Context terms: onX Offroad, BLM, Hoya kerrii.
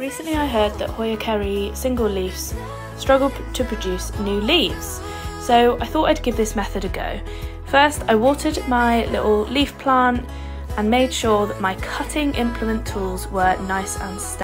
Recently I heard that Hoya kerrii single leaves struggle to produce new leaves, so I thought I'd give this method a go. First, I watered my little leaf plant and made sure that my cutting implement tools were nice and steady.